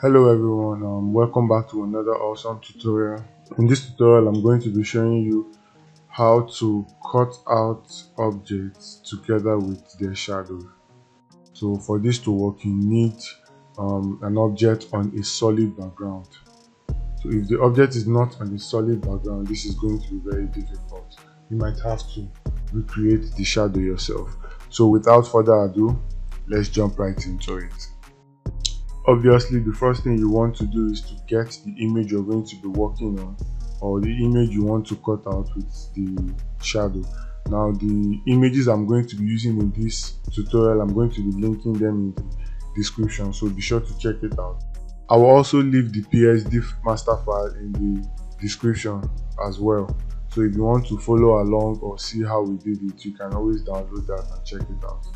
Hello everyone, welcome back to another awesome tutorial. In this tutorial I'm going to be showing you how to cut out objects together with their shadow. So for this to work you need an object on a solid background. So if the object is not on a solid background, this is going to be very difficult. You might have to recreate the shadow yourself. So without further ado, let's jump right into it. Obviously, the first thing you want to do is to get the image you're going to be working on, or the image you want to cut out with the shadow. Now, the images I'm going to be using in this tutorial, I'm going to be linking them in the description, so be sure to check it out. I will also leave the PSD master file in the description as well. So if you want to follow along or see how we did it, you can always download that and check it out.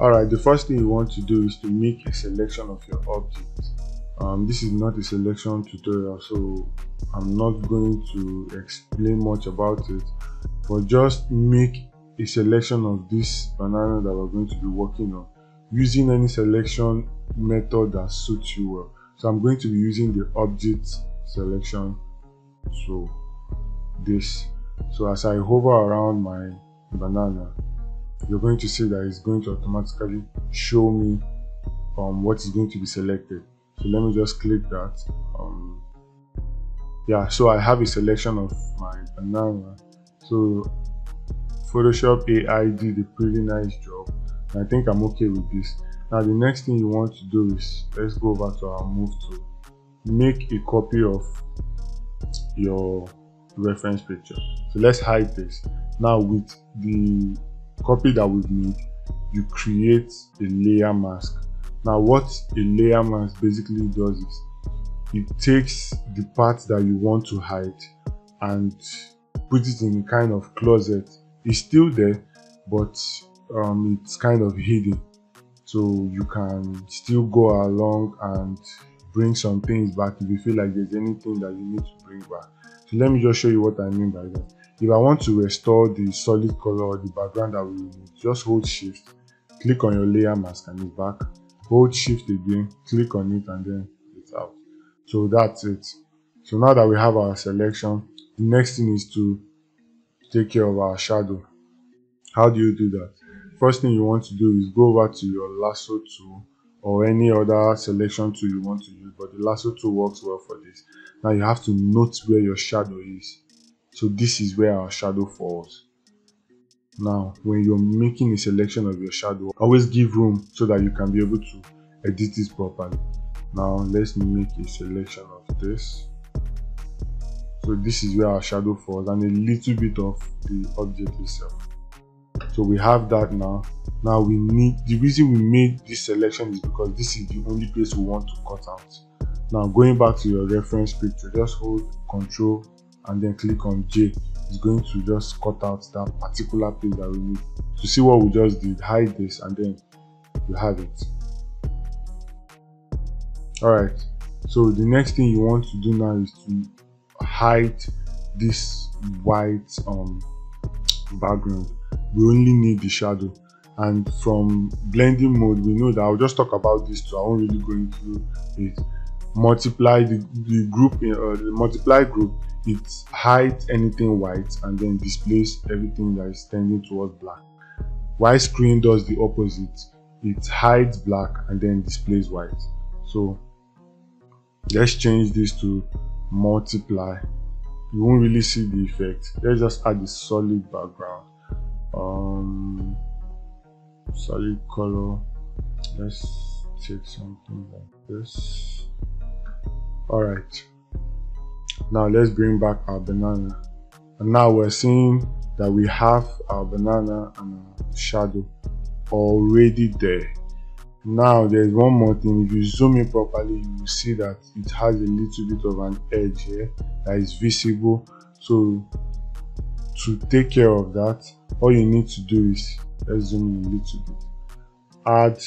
Alright, the first thing you want to do is to make a selection of your objects. This is not a selection tutorial, so I'm not going to explain much about it, but just make a selection of this banana that we're going to be working on using any selection method that suits you well. So I'm going to be using the object selection, so this. So as I hover around my banana, you're going to see that it's going to automatically show me what is going to be selected. So let me just click that. So I have a selection of my banana. So Photoshop AI did a pretty nice job. I think I'm okay with this. Now the next thing you want to do is, let's go over to our move tool. Make a copy of your reference picture. So let's hide this. Now with the copy that we've made, you create a layer mask. Now what a layer mask basically does is it takes the parts that you want to hide and put it in a kind of closet. It's still there, but it's kind of hidden, so you can still go along and bring some things back if you feel like there's anything that you need to bring back. So let me just show you what I mean by that. If I want to restore the solid color or the background that we need, just hold shift, click on your layer mask and it's back. Hold shift again, click on it and then it's out. So that's it. So now that we have our selection, the next thing is to take care of our shadow. How do you do that? First thing you want to do is go over to your lasso tool or any other selection tool you want to use, but the lasso tool works well for this. Now you have to note where your shadow is. So this is where our shadow falls. Now, when you're making a selection of your shadow, always give room so that you can be able to edit this properly. Now, let's make a selection of this. So this is where our shadow falls and a little bit of the object itself. So we have that now. Now we need, the reason we made this selection is because this is the only place we want to cut out. Now going back to your reference picture, just hold Ctrl and then click on J. It's going to just cut out that particular place that we need. To see what we just did, hide this and then you have it. Alright, so the next thing you want to do now is to hide this white background. We only need the shadow, and from blending mode we know that, I'll just talk about this too, I won't really go into it. Multiply the multiply group, it hides anything white and then displays everything that is tending towards black. While Screen does the opposite, it hides black and then displays white. So let's change this to Multiply. You won't really see the effect. Let's just add a solid background, solid color. Let's take something like this. All right, now let's bring back our banana, and now we're seeing that we have our banana and our shadow already there. Now there's one more thing. If you zoom in properly, you will see that it has a little bit of an edge here that is visible. So to take care of that, all you need to do is, let's zoom in a little bit, add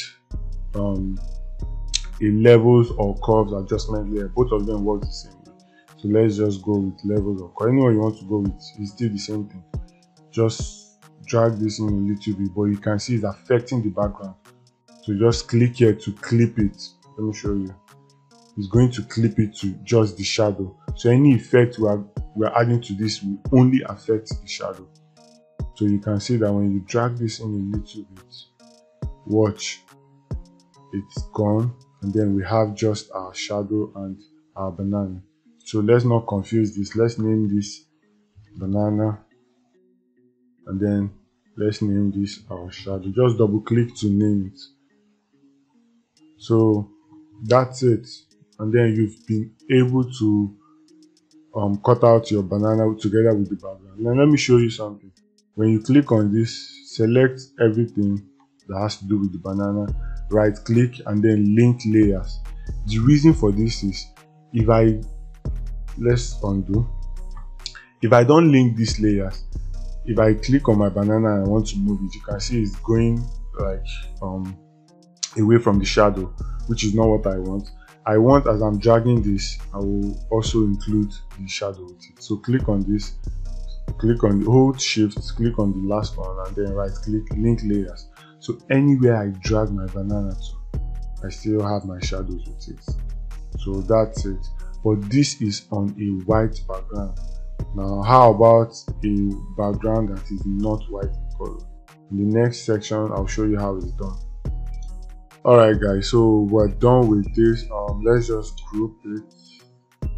a levels or curves adjustment layer. Both of them work the same way, so let's just go with levels or curve. Anywhere you want to go with, it's still the same thing. Just drag this in a little bit, but you can see it's affecting the background. So just click here to clip it. Let me show you. It's going to clip it to just the shadow. So any effect we are adding to this will only affect the shadow. So you can see that when you drag this in a little bit, watch, it's gone. And then we have just our shadow and our banana. So let's not confuse this. Let's name this banana. And then let's name this our shadow. Just double click to name it. So that's it. And then you've been able to cut out your banana together with the background. Now let me show you something. When you click on this, select everything that has to do with the banana, right click, and then link layers. The reason for this is, let's undo. If I don't link these layers, if I click on my banana and I want to move it, you can see it's going like away from the shadow, which is not what I want. I want, as I'm dragging this, I will also include the shadow with it. So click on this, click on the hold shift, click on the last one, and then right click, link layers. So anywhere I drag my banana to, I still have my shadows with it. So that's it. But this is on a white background. Now how about a background that is not white in color? In the next section I'll show you how it's done. Alright guys, so we're done with this. Let's just group it.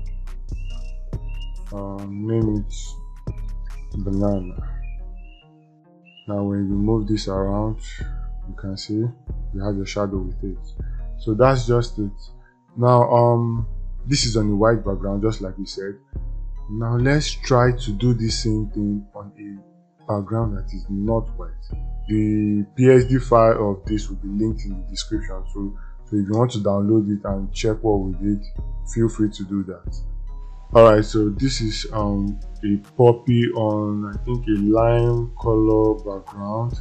Name it banana. Now when you move this around, you can see you have your shadow with it. So that's just it. Now this is on a white background, just like we said. Now let's try to do the same thing on a background that is not white. The PSD file of this will be linked in the description, so if you want to download it and check what we did, feel free to do that. Alright, so this is a poppy on, I think, a lime color background.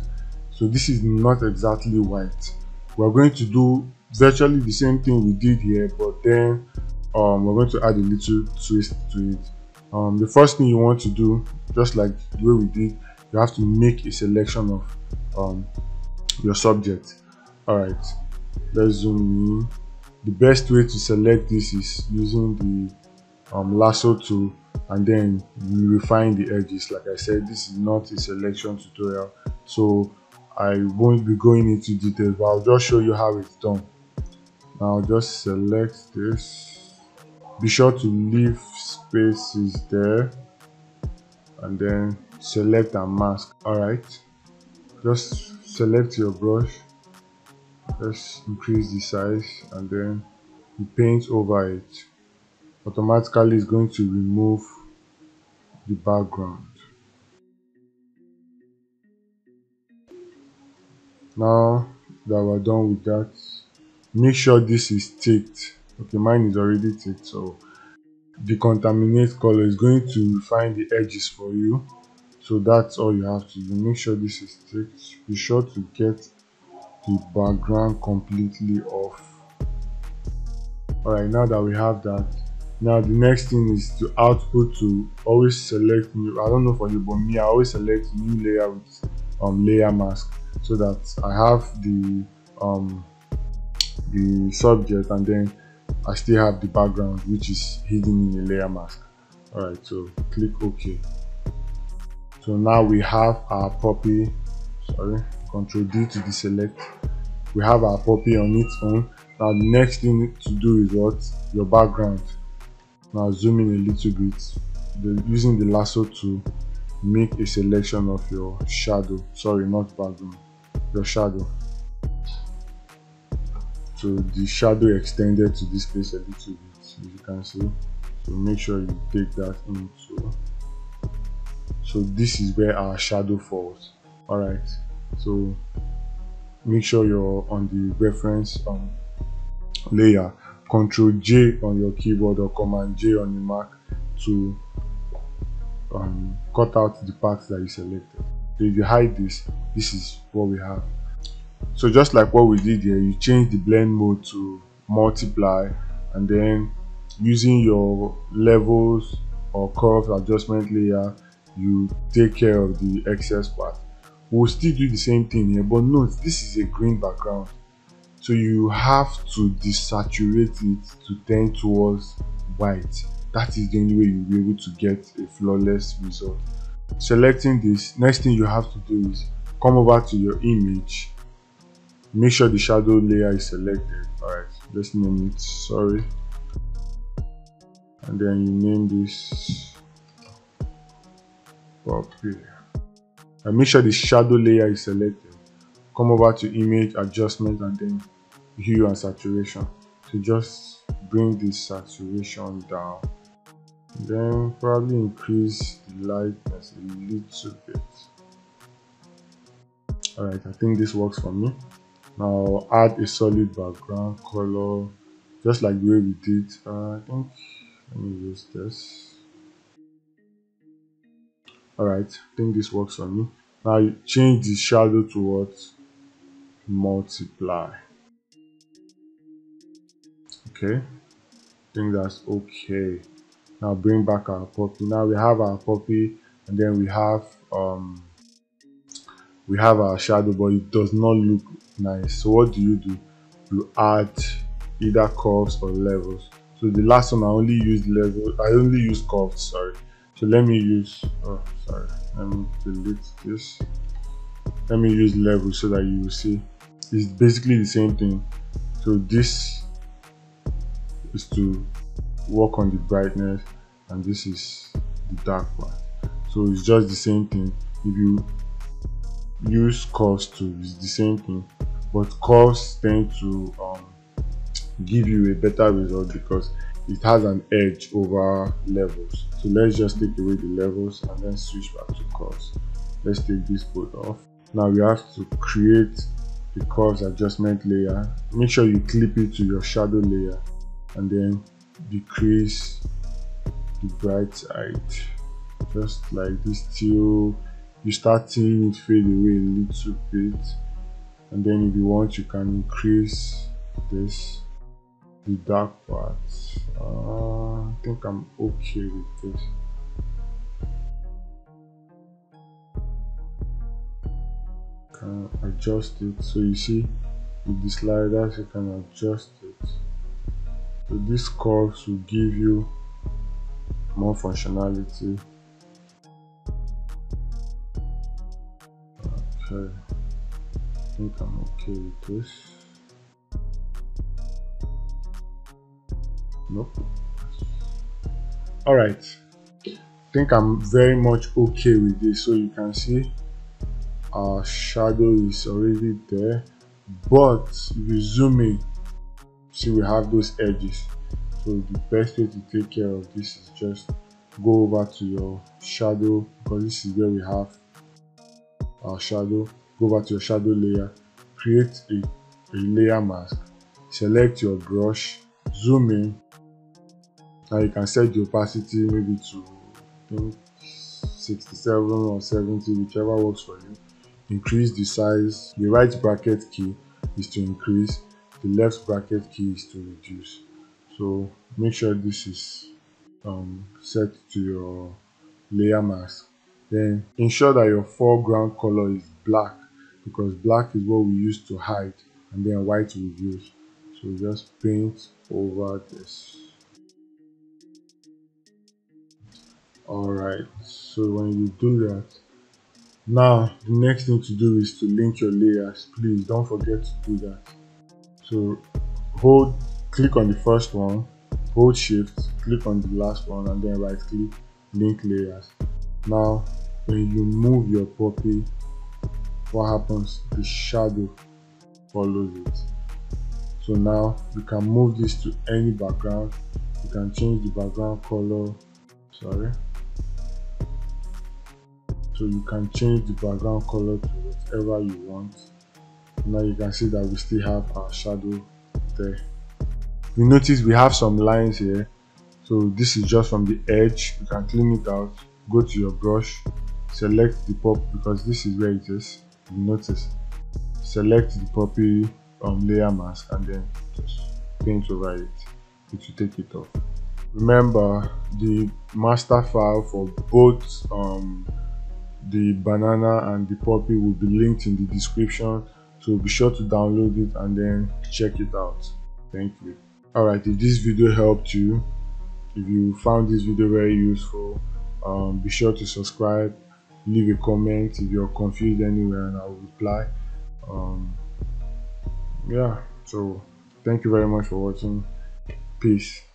So this is not exactly white. We're going to do virtually the same thing we did here, but then we're going to add a little twist to it. The first thing you want to do, just like the way we did, you have to make a selection of your subject. Alright, let's zoom in. The best way to select this is using the lasso tool, and then you refine the edges. Like I said, this is not a selection tutorial, so I won't be going into details, but I'll just show you how it's done. Now just select this. Be sure to leave spaces there, and then select and mask. Alright, just select your brush, let's increase the size, and then you paint over it. Automatically it's going to remove the background. Now that we're done with that, make sure this is ticked. Okay, mine is already ticked, so decontaminate color is going to refine the edges for you. So that's all you have to do. Make sure this is ticked. Be sure to get the background completely off. Alright, now that we have that, now the next thing is to output to always select new. I don't know for you, but me, I always select new layer with layer mask, so that I have the subject, and then I still have the background, which is hidden in a layer mask. Alright, so click OK. So now we have our poppy, sorry, Ctrl D to deselect. We have our poppy on its own. Now the next thing to do is what? Your background. Now zoom in a little bit, using the lasso to make a selection of your shadow. Sorry, not background, your shadow. So the shadow extended to this place a little bit, as you can see. So make sure you take that in. So this is where our shadow falls. Alright, so make sure you're on the reference layer. Ctrl J on your keyboard or Command J on the Mac to cut out the parts that you selected. So if you hide this, this is what we have. So just like what we did here, you change the blend mode to multiply, and then using your levels or curves adjustment layer, you take care of the excess part. we'll still do the same thing here, but note this is a green background, so you have to desaturate it to tend towards white. That is the only way you'll be able to get a flawless result. Selecting this, next thing you have to do is come over to your image, make sure the shadow layer is selected. Alright, let's name it, sorry, and then you name this copy, and make sure the shadow layer is selected. Come over to image, adjustment, and then hue and saturation. So just bring the saturation down, then probably increase the lightness a little bit. Alright, I think this works for me. Now add a solid background color, just like the way we did. I think let me use this. Alright, I think this works for me. Now you change the shadow towards multiply. Okay, I think that's okay. Now bring back our puppy. Now we have our puppy, and then we have our shadow, but it does not look nice. So what do? You add either curves or levels. So the last one I only used level. I only use curves. Sorry. So let me use. Oh, sorry. Let me delete this. Let me use level so that you will see. It's basically the same thing. So this is to work on the brightness, and this is the dark one. So it's just the same thing. If you use curves too, it's the same thing, but curves tend to give you a better result because it has an edge over levels. So let's just take away the levels and then switch back to curves. Let's take this both off. Now we have to create the curves adjustment layer. Make sure you clip it to your shadow layer and then decrease the bright side, just like this till you start seeing it fade away a little bit. And then if you want, you can increase this, the dark part. I think I'm okay with this. Can adjust it, so you see with the sliders you can adjust it. So these curves will give you more functionality. Okay, I think I'm okay with this. Nope. Alright, I think I'm very much okay with this. So you can see our shadow is already there, but if you zoom in, see we have those edges. So the best way to take care of this is just go over to your shadow, because this is where we have our shadow. Go back to your shadow layer, create a layer mask, select your brush, zoom in. Now you can set the opacity maybe to, I think, 67 or 70, whichever works for you. Increase the size. The right bracket key is to increase, the left bracket key is to reduce. So make sure this is set to your layer mask. Then ensure that your foreground color is black, because black is what we use to hide, and then white we use. So just paint over this. Alright, so when you do that, now the next thing to do is to link your layers. Please don't forget to do that. So click on the first one, hold shift, click on the last one, and then right click, link layers. Now when you move your puppy, what happens? The shadow follows it. So now you can move this to any background. You can change the background color, sorry, so you can change the background color to whatever you want. Now you can see that we still have our shadow there. You notice we have some lines here, so this is just from the edge. You can clean it out. Go to your brush, select the pop, because this is where it is. You notice, select the puppy layer mask and then just paint over it. It will take it off. Remember, the master file for both the banana and the puppy will be linked in the description, so be sure to download it and then check it out. Thank you. Alright, if this video helped you, if you found this video very useful, be sure to subscribe, leave a comment if you're confused anywhere, and I'll reply. Yeah, so thank you very much for watching. Peace.